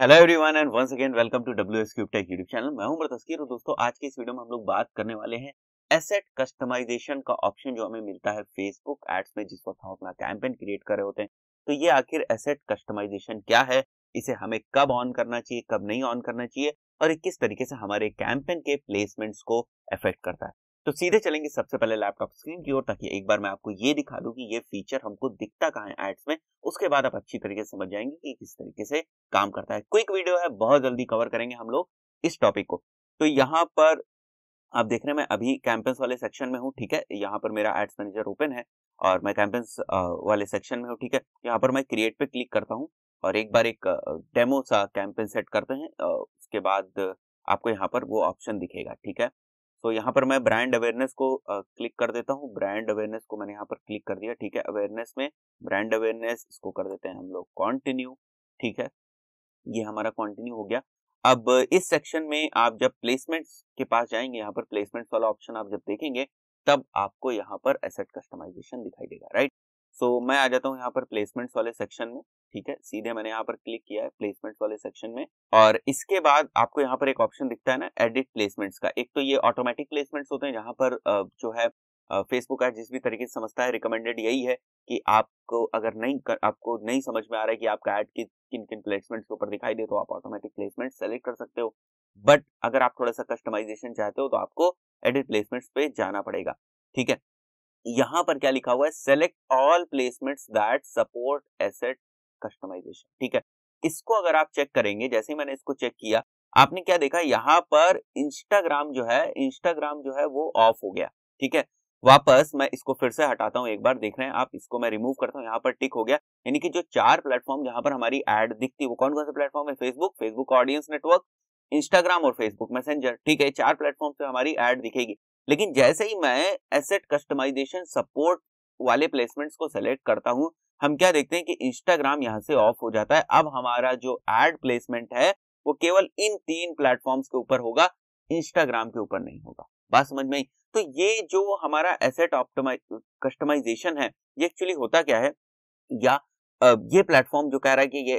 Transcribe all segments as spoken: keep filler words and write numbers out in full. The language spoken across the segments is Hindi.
Hello everyone and once again welcome to WS cube tech YouTube channel. मैं हूं उमर तस्कीर और दोस्तों आज के इस वीडियो में हम लोग बात करने वाले हैं एसेट कस्टमाइजेशन का ऑप्शन जो हमें मिलता है फेसबुक एड्स में जिस वक्त हम अपना कैंपेन क्रिएट कर रहे होते हैं। तो ये आखिर एसेट कस्टमाइजेशन क्या है, इसे हमें कब ऑन करना चाहिए, कब नहीं ऑन करना चाहिए और किस तरीके से हमारे कैंपेन के प्लेसमेंट्स को अफेक्ट करता है। तो सीधे चलेंगे सबसे पहले लैपटॉप स्क्रीन की ओर ताकि एक बार मैं आपको ये दिखा दूं कि ये फीचर हमको दिखता कहाँ है एड्स में, उसके बाद आप अच्छी तरीके से समझ जाएंगे कि किस तरीके से काम करता है। क्विक वीडियो है, बहुत जल्दी कवर करेंगे हम लोग इस टॉपिक को। तो यहाँ पर आप देख रहे हैं मैं अभी कैंपेन्स वाले सेक्शन में हूँ, ठीक है। यहाँ पर मेरा एड्स मैनेजर ओपन है और मैं कैंपेन्स वाले सेक्शन में हूँ, ठीक है। यहाँ पर मैं क्रिएट पे क्लिक करता हूँ और एक बार एक डेमो सा कैंपेन सेट करते हैं, उसके बाद आपको यहाँ पर वो ऑप्शन दिखेगा, ठीक है। तो so, यहाँ पर मैं ब्रांड अवेयरनेस को आ, क्लिक कर देता हूँ। ब्रांड अवेयरनेस को मैंने यहाँ पर क्लिक कर दिया, ठीक है। अवेयरनेस में ब्रांड अवेयरनेस इसको कर देते हैं हम लोग कंटिन्यू, ठीक है। ये हमारा कंटिन्यू हो गया। अब इस सेक्शन में आप जब प्लेसमेंट्स के पास जाएंगे, यहाँ पर प्लेसमेंट्स वाला ऑप्शन आप जब देखेंगे तब आपको यहाँ पर एसेट कस्टमाइजेशन दिखाई देगा, राइट। सो so, मैं आ जाता हूँ यहाँ पर प्लेसमेंट्स वाले सेक्शन में, ठीक है। सीधे मैंने यहाँ पर क्लिक किया है प्लेसमेंट्स वाले सेक्शन में और इसके बाद आपको यहाँ पर एक ऑप्शन दिखता है ना एडिट प्लेसमेंट्स का। एक तो ये ऑटोमेटिक प्लेसमेंट्स होते हैं जहाँ पर जो है फेसबुक ऐड जिस भी तरीके से समझता है, रिकमेंडेड यही है कि आपको अगर नहीं कर, आपको नहीं समझ में आ रहा है कि आपका ऐड किन किन प्लेसमेंट्स के ऊपर दिखाई दे तो आप ऑटोमेटिक प्लेसमेंट सेलेक्ट कर सकते हो। बट अगर आप थोड़ा सा कस्टमाइजेशन चाहते हो तो आपको एडिट प्लेसमेंट्स पे जाना पड़ेगा, ठीक है। यहाँ पर क्या लिखा हुआ है, select all placements that support asset customization, ठीक है। इसको अगर आप चेक करेंगे, जैसे ही मैंने इसको चेक किया आपने क्या देखा, यहाँ पर इंस्टाग्राम जो है इंस्टाग्राम जो है वो ऑफ हो गया, ठीक है। वापस मैं इसको फिर से हटाता हूँ, एक बार देख रहे हैं आप, इसको मैं रिमूव करता हूँ, यहाँ पर टिक हो गया। यानी कि जो चार प्लेटफॉर्म जहाँ पर हमारी एड दिखती है वो कौन कौन से प्लेटफॉर्म है, Facebook, Facebook audience network, Instagram और फेसबुक मैसेंजर, ठीक है। चार प्लेटफॉर्म पे हमारी एड दिखेगी। लेकिन जैसे ही मैं एसेट कस्टमाइजेशन सपोर्ट वाले प्लेसमेंट्स को सेलेक्ट करता हूँ हम क्या देखते हैं कि इंस्टाग्राम यहाँ से ऑफ हो जाता है। अब हमारा जो एड प्लेसमेंट है वो केवल इन तीन प्लेटफॉर्म्स के ऊपर होगा, इंस्टाग्राम के ऊपर नहीं होगा। बात समझ में आई। तो ये जो हमारा एसेट ऑप्टिमाइज कस्टमाइजेशन है ये एक्चुअली होता क्या है, या ये प्लेटफॉर्म जो कह रहा है कि ये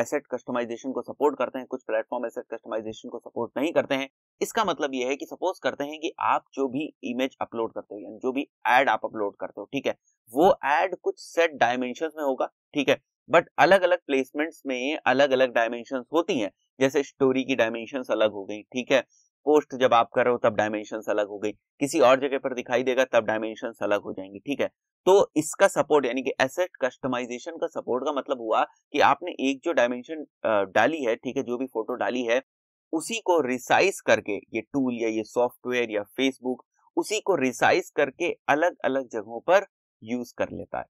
एसेट कस्टमाइजेशन को सपोर्ट करते हैं, कुछ प्लेटफॉर्म एसेट कस्टमाइजेशन को सपोर्ट नहीं करते हैं। इसका मतलब ये है कि सपोज करते हैं कि आप जो भी इमेज अपलोड करते हो यानी जो भी एड आप अपलोड करते हो, ठीक है, वो एड कुछ सेट डायमेंशंस में होगा, ठीक है। बट अलग अलग प्लेसमेंट्स में अलग अलग डायमेंशंस होती हैं, जैसे स्टोरी की डायमेंशंस अलग हो गई, ठीक है। पोस्ट जब आप कर रहे हो तब डायमेंशंस अलग हो गई, किसी और जगह पर दिखाई देगा तब डायमेंशंस अलग हो जाएंगी, ठीक है। तो इसका सपोर्ट यानी कि एसेट कस्टमाइजेशन का सपोर्ट का मतलब हुआ कि आपने एक जो डायमेंशन डाली है, ठीक है, जो भी फोटो डाली है उसी को रिसाइज करके ये टूल या ये सॉफ्टवेयर या फेसबुक उसी को रिसाइज करके अलग अलग जगहों पर यूज कर लेता है।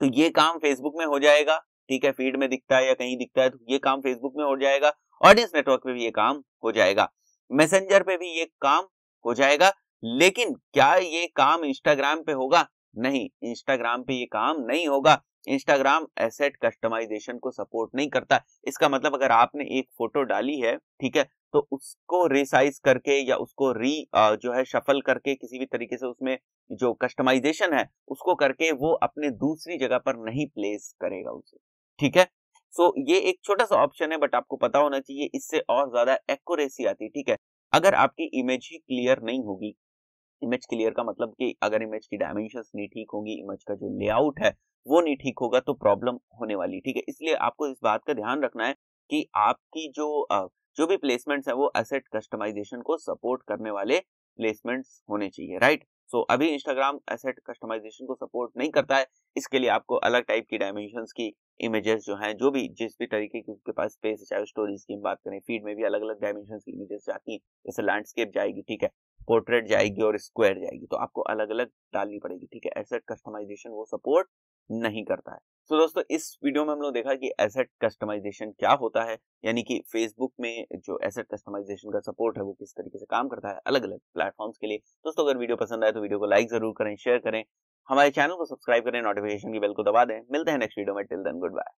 तो ये काम फेसबुक में हो जाएगा, ठीक है। फीड में दिखता है या कहीं दिखता है तो ये काम फेसबुक में हो जाएगा, ऑडियंस नेटवर्क पे भी ये काम हो जाएगा, मैसेंजर पे भी ये काम हो जाएगा। लेकिन क्या ये काम इंस्टाग्राम पे होगा? नहीं, इंस्टाग्राम पे ये काम नहीं होगा। इंस्टाग्राम एसेट कस्टमाइजेशन को सपोर्ट नहीं करता। इसका मतलब अगर आपने एक फोटो डाली है, ठीक है, तो उसको रिसाइज करके या उसको री जो है शफल करके किसी भी तरीके से उसमें जो कस्टमाइजेशन है उसको करके वो अपने दूसरी जगह पर नहीं प्लेस करेगा उसे, ठीक है। सो ये एक छोटा सा ऑप्शन है बट आपको पता होना चाहिए, इससे और ज्यादा एक्यूरेसी आती है, ठीक है। अगर आपकी इमेज ही क्लियर नहीं होगी, इमेज क्लियर का मतलब कि अगर इमेज की डायमेंशंस नहीं ठीक होंगी, इमेज का जो लेआउट है वो नहीं ठीक होगा तो प्रॉब्लम होने वाली, ठीक है। इसलिए आपको इस बात का ध्यान रखना है कि आपकी जो जो भी प्लेसमेंट्स है वो एसेट कस्टमाइजेशन को सपोर्ट करने वाले प्लेसमेंट्स होने चाहिए, राइट। सो so, अभी इंस्टाग्राम एसेट कस्टमाइजेशन को सपोर्ट नहीं करता है, इसके लिए आपको अलग टाइप की डायमेंशंस की इमेजेस जो हैं, जो भी जिस भी तरीके की उसके पास स्पेस है, चाहे स्टोरीज की बात करें, फीड में भी अलग अलग डायमेंशंस की इमेजेस जाती हैं, जैसे लैंडस्केप जाएगी, ठीक है, पोर्ट्रेट जाएगी और स्क्वायर जाएगी, तो आपको अलग अलग डालनी पड़ेगी, ठीक है। एसेट कस्टमाइजेशन वो सपोर्ट नहीं करता है। तो so, दोस्तों इस वीडियो में हम लोग देखा कि एसेट कस्टमाइजेशन क्या होता है, यानी कि फेसबुक में जो एसेट कस्टमाइजेशन का सपोर्ट है वो किस तरीके से काम करता है अलग अलग प्लेटफॉर्म्स के लिए। दोस्तों अगर वीडियो पसंद आए तो वीडियो को लाइक जरूर करें, शेयर करें, हमारे चैनल को सब्सक्राइब करें, नोटिफिकेशन की बेल को दबा दें। मिलते हैं नेक्स्ट वीडियो में, टिल देन गुड बाय।